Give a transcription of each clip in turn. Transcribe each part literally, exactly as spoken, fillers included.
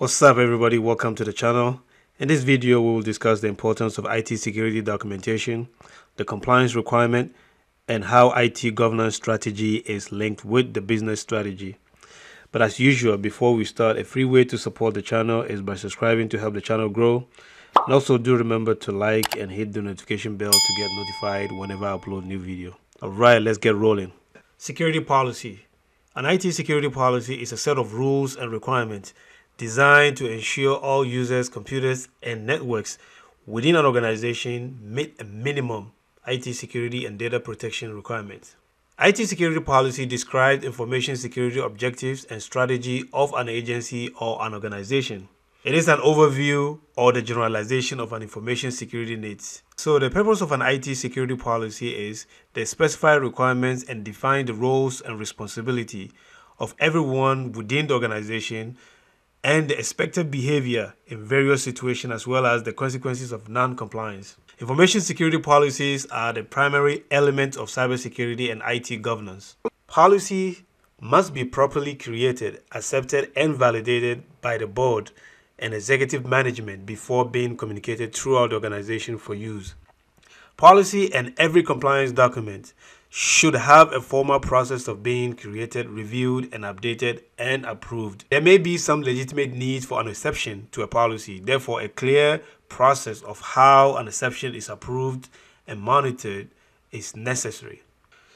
What's up everybody, welcome to the channel. In this video we will discuss the importance of I T security documentation, the compliance requirement, and how I T governance strategy is linked with the business strategy. But as usual, before we start, a free way to support the channel is by subscribing to help the channel grow. And also do remember to like and hit the notification bell to get notified whenever I upload new video. Alright, let's get rolling. Security policy. An I T security policy is a set of rules and requirements designed to ensure all users, computers, and networks within an organization meet a minimum I T security and data protection requirements. I T security policy describes information security objectives and strategy of an agency or an organization. It is an overview or the generalization of an information security needs. So the purpose of an I T security policy is they specify requirements and define the roles and responsibility of everyone within the organization and the expected behavior in various situations, as well as the consequences of non-compliance. Information security policies are the primary elements of cybersecurity and I T governance. Policy must be properly created, accepted, and validated by the board and executive management before being communicated throughout the organization for use. Policy and every compliance document should have a formal process of being created, reviewed, and updated and approved. There may be some legitimate needs for an exception to a policy. Therefore, a clear process of how an exception is approved and monitored is necessary.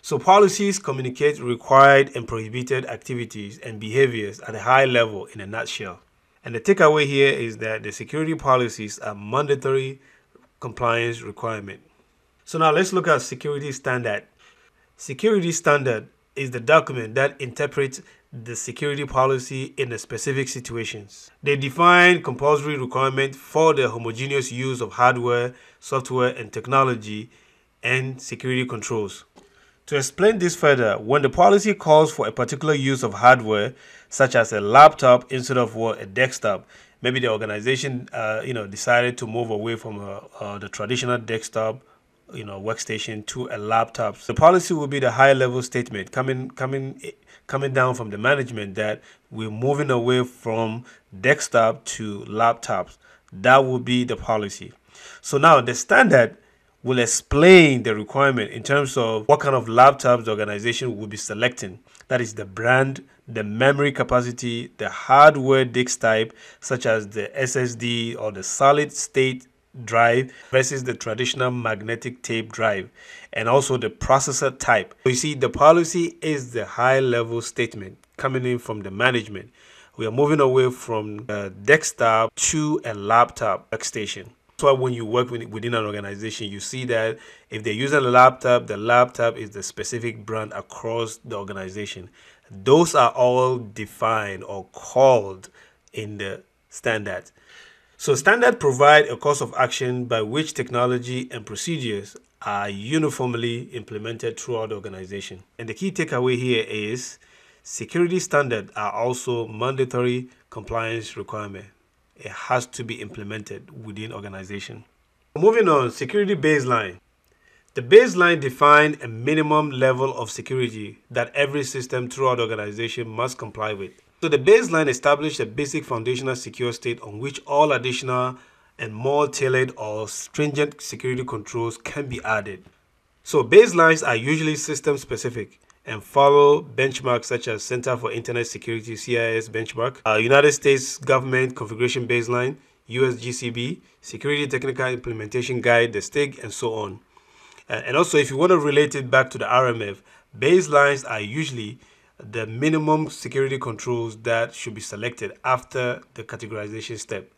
So policies communicate required and prohibited activities and behaviors at a high level in a nutshell. And the takeaway here is that the security policies are mandatory compliance requirement. So now let's look at security standard. Security standard is the document that interprets the security policy in the specific situations. They define compulsory requirements for the homogeneous use of hardware, software, and technology and security controls. To explain this further, when the policy calls for a particular use of hardware, such as a laptop instead of well, a desktop, maybe the organization uh, you know, decided to move away from uh, uh, the traditional desktop you know workstation to a laptop. The policy will be the high level statement coming coming coming down from the management that we're moving away from desktop to laptops. That will be the policy. So now the standard will explain the requirement in terms of what kind of laptops the organization will be selecting. That is the brand, the memory capacity, the hardware disk type such as the S S D or the solid state drive versus the traditional magnetic tape drive, and also the processor type. So you see, the policy is the high level statement coming in from the management. We are moving away from a desktop to a laptop workstation. So when you work within an organization, you see that if they're using a laptop, the laptop is the specific brand across the organization. Those are all defined or called in the standard. So standards provide a course of action by which technology and procedures are uniformly implemented throughout the organization. And the key takeaway here is security standards are also mandatory compliance requirement. It has to be implemented within organization. Moving on, security baseline. The baseline defines a minimum level of security that every system throughout the organization must comply with. So the baseline established a basic foundational secure state on which all additional and more tailored or stringent security controls can be added. So baselines are usually system specific and follow benchmarks such as Center for Internet Security C I S benchmark, uh, United States Government Configuration Baseline, U S G C B, Security Technical Implementation Guide, the STIG, and so on. Uh, and also if you want to relate it back to the R M F, baselines are usually the minimum security controls that should be selected after the categorization step,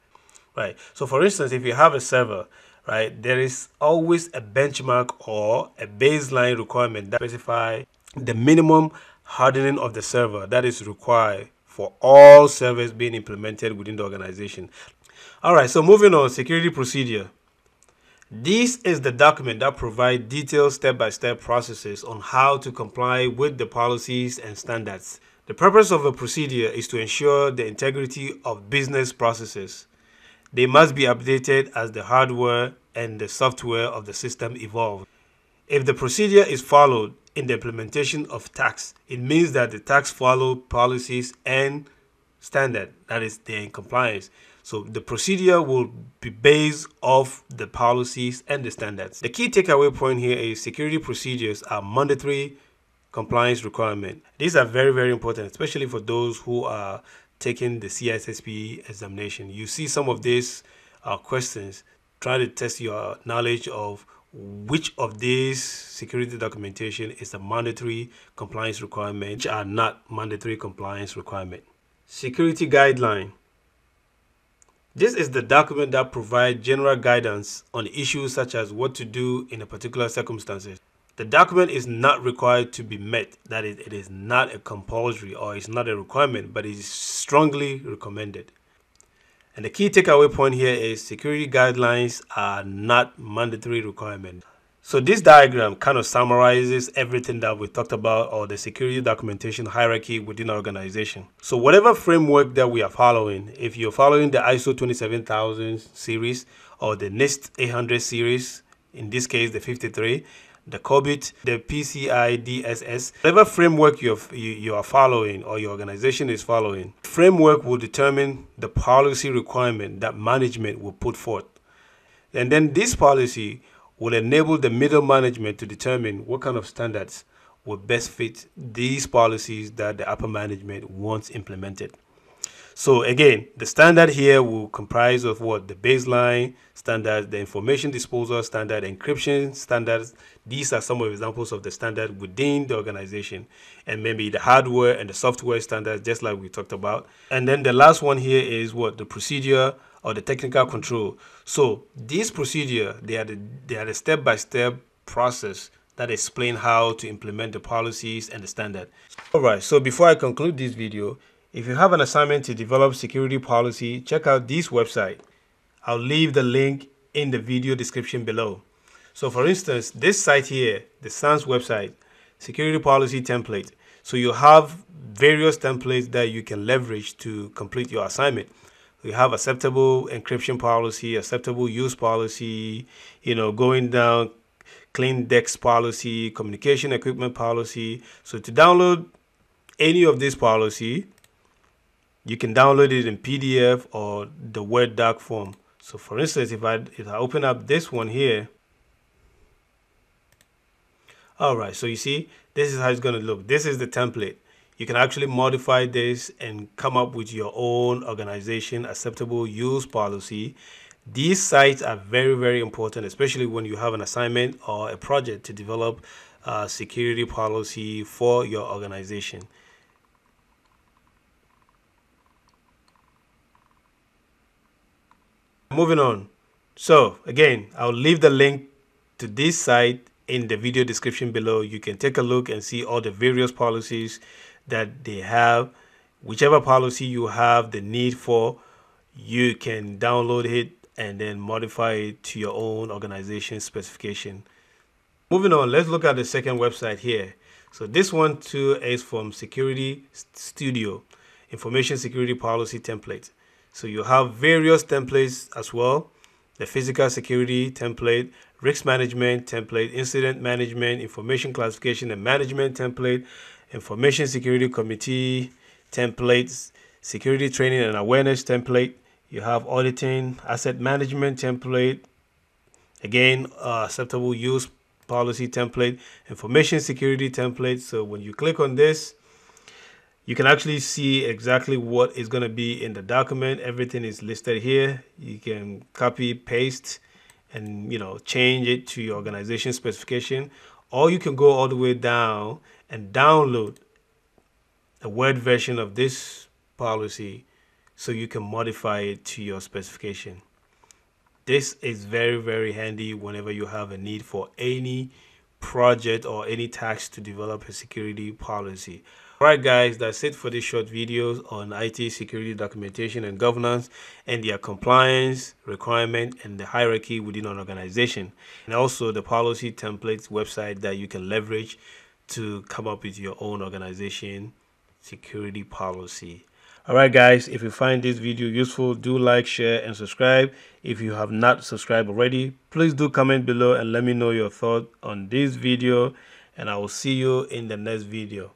right? So for instance, if you have a server, right, there is always a benchmark or a baseline requirement that specify the minimum hardening of the server that is required for all servers being implemented within the organization. All right, so moving on, security procedure. This is the document that provides detailed step-by-step processes on how to comply with the policies and standards. The purpose of a procedure is to ensure the integrity of business processes. They must be updated as the hardware and the software of the system evolve. If the procedure is followed in the implementation of tasks, it means that the tasks follow policies and standard that is they're in compliance. So the procedure will be based off the policies and the standards. The key takeaway point here is security procedures are mandatory compliance requirement. These are very, very important, especially for those who are taking the C I S S P examination. You see some of these uh, questions try to test your knowledge of which of these security documentation is a mandatory compliance requirement, which are not mandatory compliance requirement. Security guideline. This is the document that provides general guidance on issues such as what to do in a particular circumstances. The document is not required to be met. That is, it is not a compulsory or it's not a requirement, but it is strongly recommended. And the key takeaway point here is security guidelines are not mandatory requirement. So this diagram kind of summarizes everything that we talked about, or the security documentation hierarchy within our organization. So whatever framework that we are following, if you're following the I S O twenty-seven thousand series or the NIST eight hundred series, in this case, the fifty-three, the COBIT, the P C I D S S, whatever framework you're, you, you are following or your organization is following, framework will determine the policy requirement that management will put forth. And then this policy will enable the middle management to determine what kind of standards will best fit these policies that the upper management wants implemented. So again, the standard here will comprise of what? The baseline standards, the information disposal standard, encryption standards. These are some of examples of the standard within the organization, and maybe the hardware and the software standards, just like we talked about. And then the last one here is what? The procedure or the technical control. So these procedure, they are the, they are the step-by-step process that explain how to implement the policies and the standard. All right, so before I conclude this video, if you have an assignment to develop security policy, check out this website. I'll leave the link in the video description below. So for instance, this site here, the SANS website, security policy template. So you have various templates that you can leverage to complete your assignment. You have acceptable encryption policy, acceptable use policy, you know, going down, clean decks policy, communication equipment policy. So to download any of this policy, you can download it in P D F or the Word doc form. So for instance, if I, if I open up this one here, all right, so you see, this is how it's gonna look. This is the template. You can actually modify this and come up with your own organization acceptable use policy. These sites are very, very important, especially when you have an assignment or a project to develop a security policy for your organization. Moving on. So again, I'll leave the link to this site in the video description below. You can take a look and see all the various policies that they have. Whichever policy you have the need for, you can download it and then modify it to your own organization specification. Moving on, let's look at the second website here. So this one too is from Security Studio, Information Security Policy Template. So you have various templates as well. The physical security template, risk management template, incident management, information classification and management template, information security committee templates, security training and awareness template. You have auditing, asset management template. Again, uh, acceptable use policy template, information security template. So when you click on this, you can actually see exactly what is going to be in the document. Everything is listed here. You can copy, paste, and you know, change it to your organization specification, or you can go all the way down and download a Word version of this policy so you can modify it to your specification. This is very, very handy whenever you have a need for any project or any task to develop a security policy. Alright guys, that's it for this short video on I T security documentation and governance and their compliance requirement and the hierarchy within an organization, and also the policy templates website that you can leverage to come up with your own organization security policy. Alright guys, if you find this video useful, do like, share and subscribe. If you have not subscribed already, please do comment below and let me know your thoughts on this video, and I will see you in the next video.